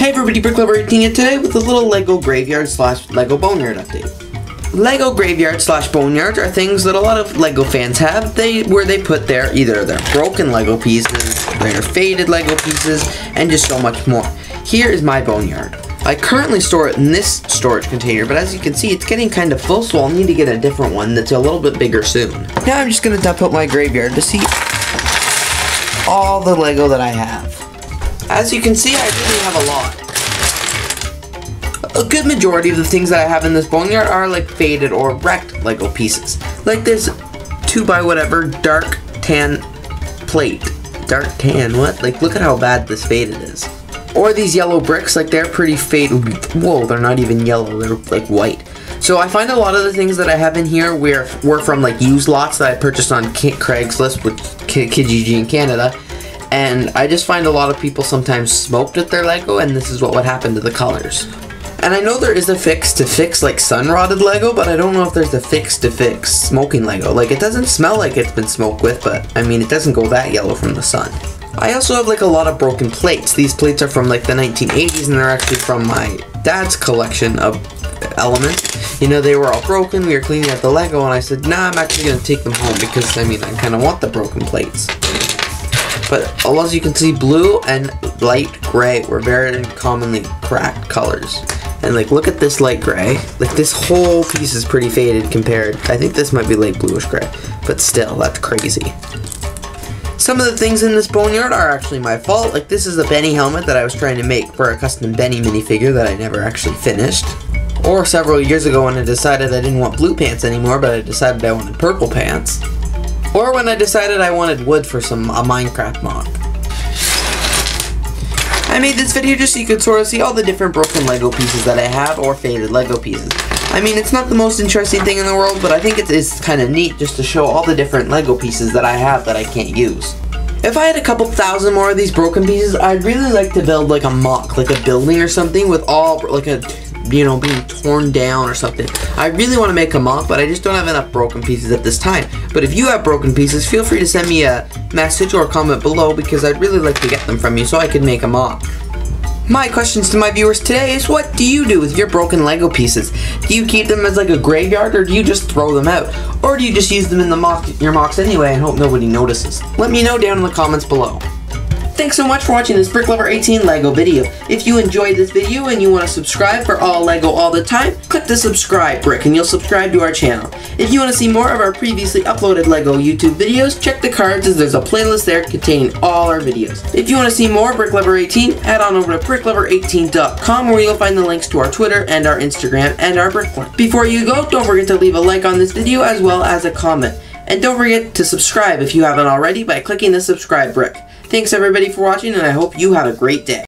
Hey everybody, Bricklover18 here today with a little LEGO graveyard slash LEGO boneyard update. LEGO graveyard slash boneyards are things that a lot of LEGO fans have, where they put their either their broken LEGO pieces, their faded LEGO pieces, and just so much more. Here is my boneyard. I currently store it in this storage container, but as you can see, it's getting kind of full, so I'll need to get a different one that's a little bit bigger soon. Now I'm just going to dump out my graveyard to see all the LEGO that I have. As you can see, I really have a lot. A good majority of the things that I have in this boneyard are like faded or wrecked LEGO pieces. Like this 2x whatever dark tan plate. Dark tan, what? Like, look at how bad this faded is. Or these yellow bricks, like they're pretty faded. Whoa, they're not even yellow, they're like white. So I find a lot of the things that I have in here were from like used lots that I purchased on Craigslist with Kijiji in Canada. And I just find a lot of people sometimes smoked at their LEGO, and this is what would happen to the colors. And I know there is a fix to fix like sun-rotted LEGO, but I don't know if there's a fix to fix smoking LEGO. Like, it doesn't smell like it's been smoked with, but I mean, it doesn't go that yellow from the sun. I also have like a lot of broken plates. These plates are from like the 1980s, and they're actually from my dad's collection of elements. You know, they were all broken, we were cleaning out the LEGO, and I said, nah, I'm actually gonna take them home because, I mean, I kinda want the broken plates. But as you can see, blue and light gray were very commonly cracked colors. And like, look at this light gray. Like, this whole piece is pretty faded compared. I think this might be light bluish gray, but still, that's crazy. Some of the things in this boneyard are actually my fault. Like, this is a Benny helmet that I was trying to make for a custom Benny minifigure that I never actually finished. Or several years ago when I decided I didn't want blue pants anymore, but I decided I wanted purple pants. Or when I decided I wanted wood for a Minecraft mod. I made this video just so you could sort of see all the different broken LEGO pieces that I have, or faded LEGO pieces. I mean, it's not the most interesting thing in the world, but I think it is kind of neat just to show all the different LEGO pieces that I have that I can't use. If I had a couple thousand more of these broken pieces, I'd really like to build like a MOC, like a building or something with all, like a, you know, being torn down or something. I really want to make a MOC, but I just don't have enough broken pieces at this time. But if you have broken pieces, feel free to send me a message or a comment below because I'd really like to get them from you so I can make a MOC. My questions to my viewers today is, what do you do with your broken LEGO pieces? Do you keep them as like a graveyard, or do you just throw them out? Or do you just use them in the MOC, your MOCs anyway, and hope nobody notices? Let me know down in the comments below. Thanks so much for watching this Bricklover18 LEGO video. If you enjoyed this video and you want to subscribe for all LEGO all the time, click the subscribe brick and you'll subscribe to our channel. If you want to see more of our previously uploaded LEGO YouTube videos, check the cards as there's a playlist there containing all our videos. If you want to see more Bricklover18, head on over to bricklover18.com where you'll find the links to our Twitter and our Instagram and our BrickLink. Before you go, don't forget to leave a like on this video as well as a comment. And don't forget to subscribe if you haven't already by clicking the subscribe brick. Thanks everybody for watching, and I hope you have a great day.